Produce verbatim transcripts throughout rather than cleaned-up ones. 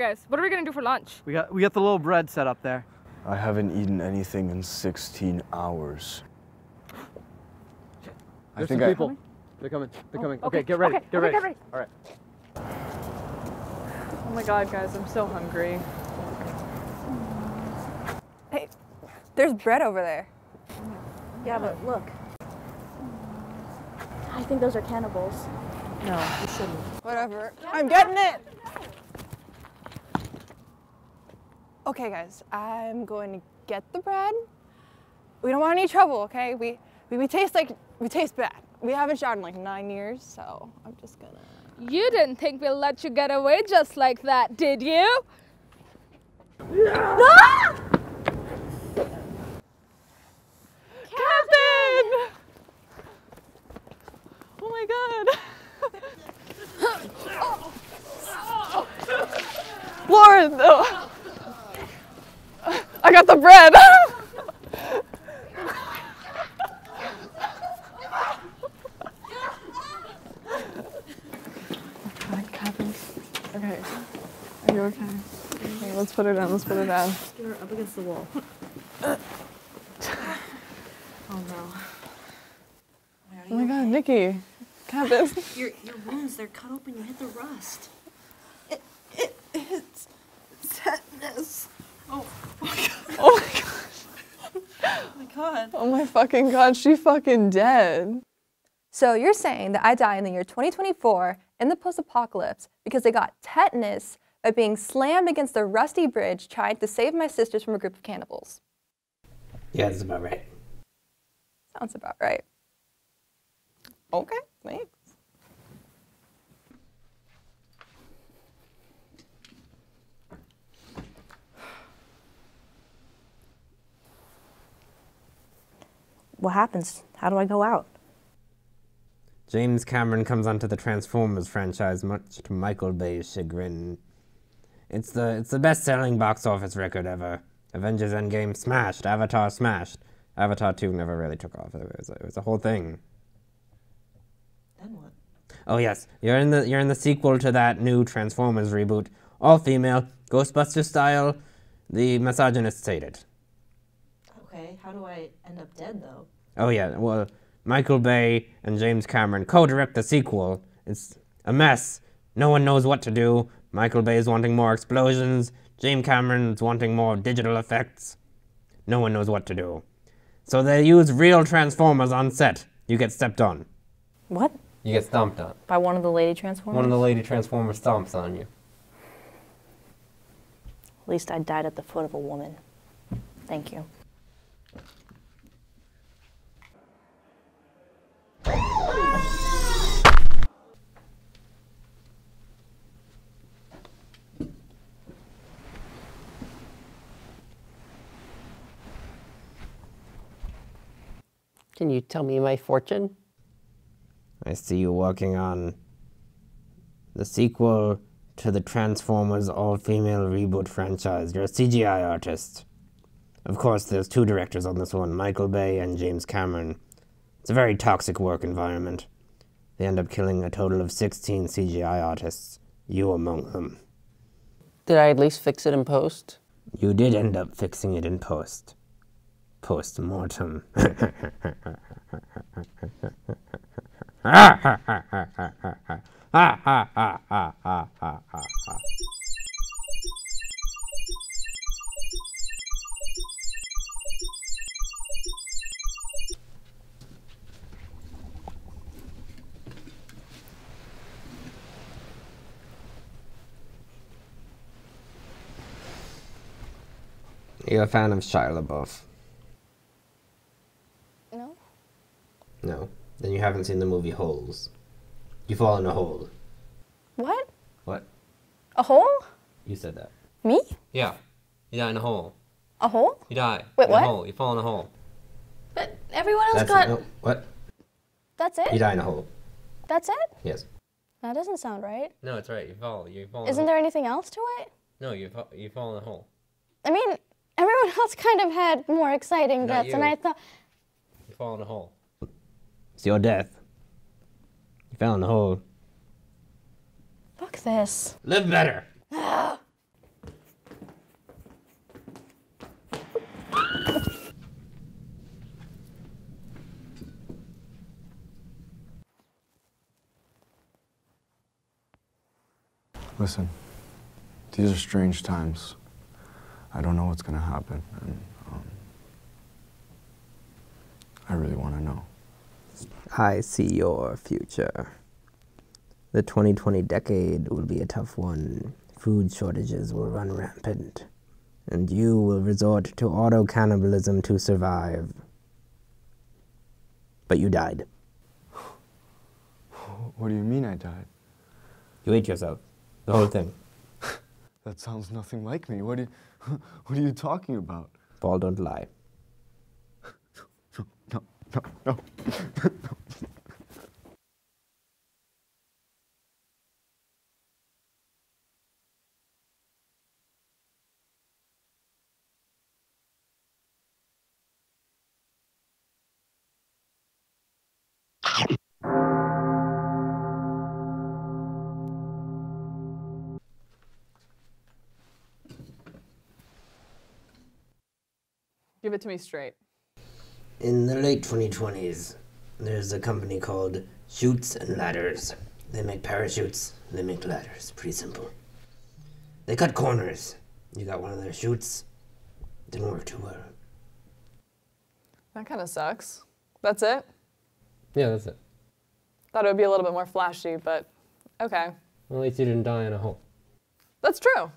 right, guys, what are we gonna do for lunch? We got we got the little bread set up there. I haven't eaten anything in sixteen hours. I There's think some I, people. They're coming. They're coming. Oh, okay. okay, get ready. Okay. Get, ready. Okay, get ready. All right. Oh my God, guys, I'm so hungry. Hey, there's bread over there. Yeah, but look. I think those are cannibals. No, you shouldn't. Whatever. I'm getting it. Okay, guys, I'm going to get the bread. We don't want any trouble, okay? We we, we taste like we taste bad. We haven't shot in like nine years, so I'm just gonna... You didn't think we'll let you get away just like that, did you? Yeah. Ah! Catherine! Oh my God. Oh. Oh. Lauren, oh. I got the bread. Okay. Are you okay? Okay, let's put her down, let's put her down. Just get her up against the wall. Oh no. Oh my God, Nikki. Captain. Your, your wounds, they're cut open, you hit the rust. It, it, it's sadness. Oh, oh my God. Oh my gosh. Oh my God. Oh my fucking God, she fucking dead. So you're saying that I die in the year twenty twenty-four in the post-apocalypse because I got tetanus by being slammed against the rusty bridge trying to save my sisters from a group of cannibals. Yeah, that's about right. Sounds about right. Okay, thanks. What happens? How do I go out? James Cameron comes onto the Transformers franchise, much to Michael Bay's chagrin. It's the it's the best-selling box office record ever. Avengers Endgame smashed, Avatar smashed. Avatar two never really took off. It was, it was a whole thing. Then what? Oh yes, you're in the you're in the sequel to that new Transformers reboot, all female, Ghostbusters style. The misogynists hate it. Okay, how do I end up dead though? Oh yeah, well. Michael Bay and James Cameron co-direct the sequel. It's a mess. No one knows what to do. Michael Bay is wanting more explosions. James Cameron is wanting more digital effects. No one knows what to do. So they use real Transformers on set. You get stepped on. What? You get stomped on. By one of the lady Transformers? One of the lady Transformers stomps on you. At least I died at the foot of a woman. Thank you. Can you tell me my fortune? I see you working on the sequel to the Transformers all-female reboot franchise. You're a C G I artist. Of course, there's two directors on this one, Michael Bay and James Cameron. It's a very toxic work environment. They end up killing a total of sixteen C G I artists, you among them. Did I at least fix it in post? You did end up fixing it in post. Post-mortem. You're a fan of Shia LaBeouf? No, then you haven't seen the movie Holes. You fall in a hole. What? What? A hole? You said that. Me? Yeah. You die in a hole. A hole? You die. Wait, in what? A hole. You fall in a hole. But everyone else That's got... It. No, what? That's it? You die in a hole. That's it? Yes. That doesn't sound right. No, it's right. You fall. You fall in Isn't a there hole. Anything else to it? No, you fall, you fall in a hole. I mean, everyone else kind of had more exciting Not deaths, you. and I thought... You fall in a hole. It's your death. You fell in the hole. Fuck this. Live better. Listen, these are strange times. I don't know what's going to happen, and um, I really want to know. I see your future. The twenty twenty decade will be a tough one. Food shortages will run rampant, and you will resort to auto-cannibalism to survive. But you died. What do you mean I died? You ate yourself. The whole thing. That sounds nothing like me. What are you, what are you talking about? Paul, don't lie. No, no, no. Give it to me straight. In the late twenty twenties, there's a company called Chutes and Ladders. They make parachutes, they make ladders, pretty simple. They cut corners. You got one of their chutes, didn't work too well. That kind of sucks. That's it? Yeah, that's it. Thought it would be a little bit more flashy, but okay. Well, at least you didn't die in a hole. That's true.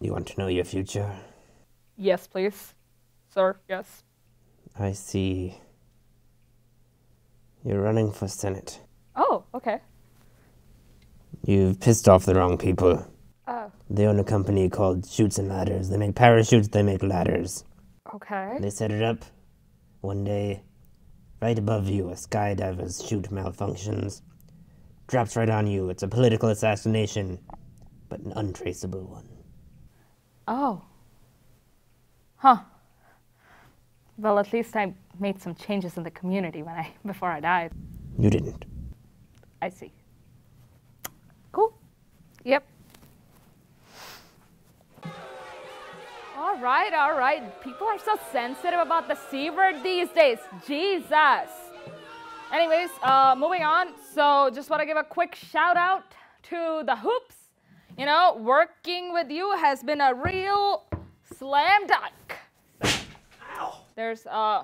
You want to know your future? Yes, please. Sir, yes. I see. You're running for Senate. Oh, okay. You've pissed off the wrong people. Oh. They own a company called Chutes and Ladders. They make parachutes, they make ladders. Okay. They set it up. One day, right above you, a skydiver's chute malfunctions. Drops right on you. It's a political assassination, but an untraceable one. Oh. Huh. Well, at least I made some changes in the community when I before I died. You didn't. I see. Cool. Yep. All right, all right. People are so sensitive about the C word these days. Jesus. Anyways, uh, moving on. So just want to give a quick shout out to the Hoops. You know, working with you has been a real slam dunk. Ow. There's, uh,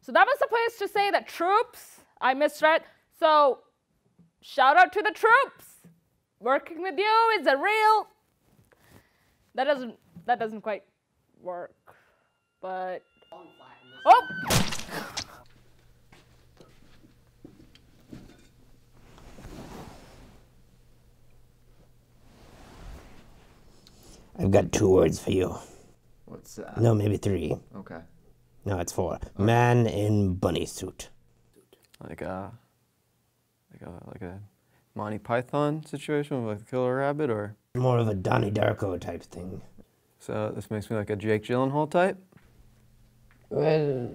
so that was supposed to say the troops. I misread. So, shout out to the troops. Working with you is a real, that doesn't, that doesn't quite work, but, oh! I've got two words for you. What's that? No, maybe three. Okay. No, it's four. Okay. Man in bunny suit. Like a, like a, like a Monty Python situation with like a killer rabbit, or? More of a Donnie Darko type thing. So this makes me like a Jake Gyllenhaal type? Well,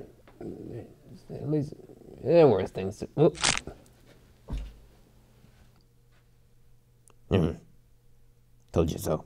at least there were things to, oh. Mm. Told you so.